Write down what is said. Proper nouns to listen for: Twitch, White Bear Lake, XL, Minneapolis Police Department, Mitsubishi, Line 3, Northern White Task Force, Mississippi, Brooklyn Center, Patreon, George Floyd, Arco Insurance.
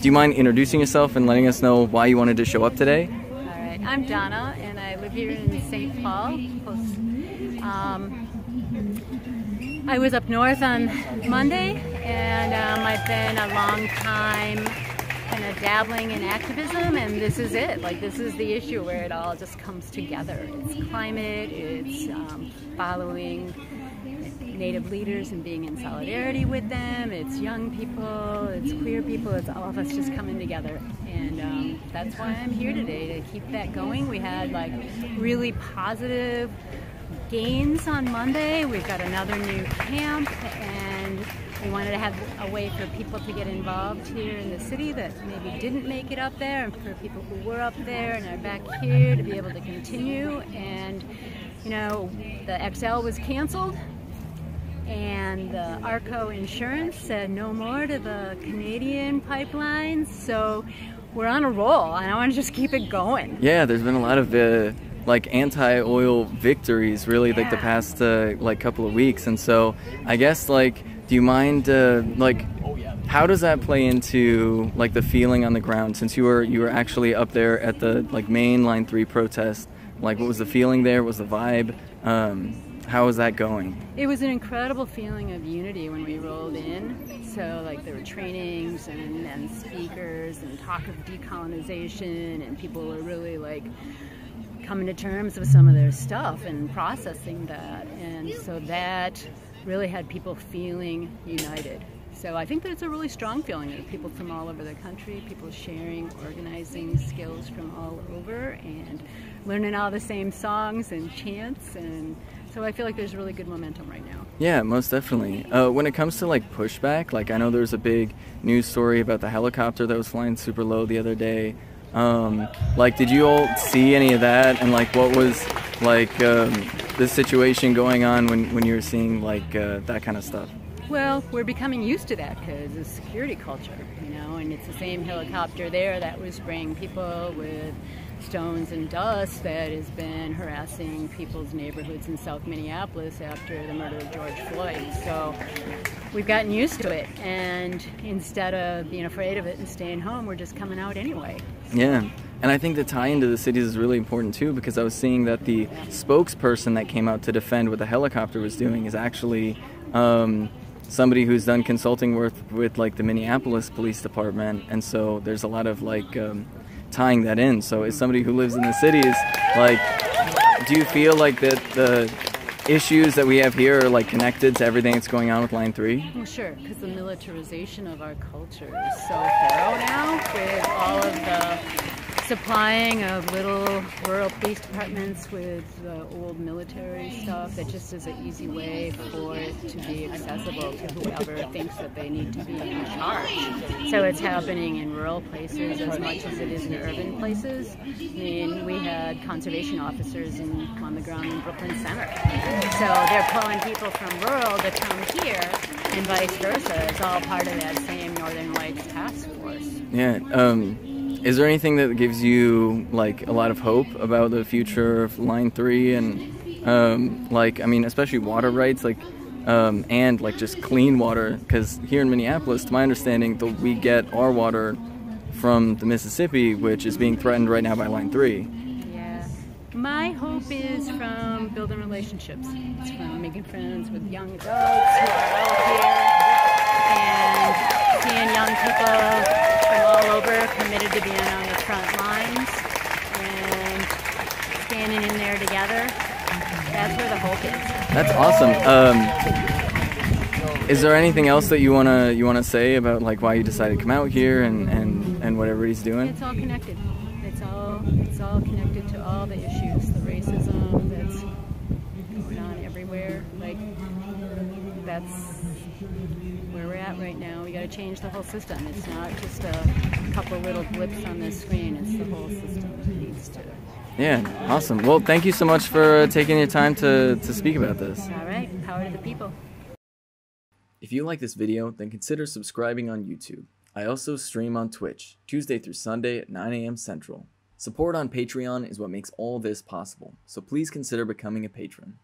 Do you mind introducing yourself and letting us know why you wanted to show up today? All right, I'm Donna and I live here in St. Paul. I was up north on Monday and I've been a long time kind of dabbling in activism, and this is it. Like, this is the issue where it all just comes together. It's climate, it's following Native leaders and being in solidarity with them. It's young people, it's queer people, it's all of us just coming together. And that's why I'm here today, to keep that going. We had like really positive gains on Monday. We've got another new camp, and we wanted to have a way for people to get involved here in the city that maybe didn't make it up there, and for people who were up there and are back here to be able to continue. And you know, the XL was canceled, and the Arco Insurance said no more to the Canadian pipelines, so we're on a roll, and I want to just keep it going. Yeah, there's been a lot of like anti-oil victories, really, like the past like couple of weeks, and so I guess, like, do you mind like, how does that play into like the feeling on the ground, since you were actually up there at the like main Line 3 protest? Like, what was the feeling there? What was the vibe? How was that going? It was an incredible feeling of unity when we rolled in. So, like, there were trainings and speakers and talk of decolonization, and people were really, like, coming to terms with some of their stuff and processing that. And so that really had people feeling united. So I think that it's a really strong feeling of people from all over the country, people sharing organizing skills from all over and learning all the same songs and chants, and so I feel like there's really good momentum right now. Yeah, most definitely. When it comes to like pushback, like I know there was a big news story about the helicopter that was flying super low the other day. Like, did you all see any of that, and like what was like the situation going on when you were seeing like that kind of stuff? Well, we're becoming used to that because it's security culture, you know, and it's the same helicopter there that was spraying people with stones and dust that has been harassing people's neighborhoods in South Minneapolis after the murder of George Floyd. So we've gotten used to it, and instead of being afraid of it and staying home, we're just coming out anyway. Yeah. And I think the tie into the cities is really important too, because I was seeing that the spokesperson that came out to defend what the helicopter was doing is actually somebody who's done consulting work with like the Minneapolis Police Department, and so there's a lot of like tying that in. So as somebody who lives in the cities, like, do you feel like that the issues that we have here are like connected to everything that's going on with Line 3? Well, sure, because the militarization of our culture is so thorough now, with all of the supplying of little rural police departments with the old military stuff. That just is an easy way for it to be accessible to whoever thinks that they need to be in charge. So it's happening in rural places as much as it is in urban places. I mean, we had conservation officers on the ground in Brooklyn Center. So they're pulling people from rural to come here, and vice versa. It's all part of that same Northern White Task Force. Yeah. Is there anything that gives you like a lot of hope about the future of Line 3 and like, I mean, especially water rights, like and like just clean water? Because here in Minneapolis, to my understanding, we get our water from the Mississippi, which is being threatened right now by Line 3. Yeah, my hope is from building relationships. It's from making friends with young adults who are out here and seeing young people from all over committed to being on the front lines and standing in there together. That's where the hope is. That's awesome. Is there anything else that you wanna say about like why you decided to come out here and what everybody's doing? It's all connected. It's all connected to all the issues, the racism that's going on everywhere. Like, that's where we're at right now. We got to change the whole system. It's not just a couple little blips on this screen. It's the whole system that needs to. Yeah, awesome. Well, thank you so much for taking your time to speak about this. All right, power to the people. If you like this video, then consider subscribing on YouTube. I also stream on Twitch, Tuesday through Sunday at 9 a.m. Central. Support on Patreon is what makes all this possible, so please consider becoming a patron.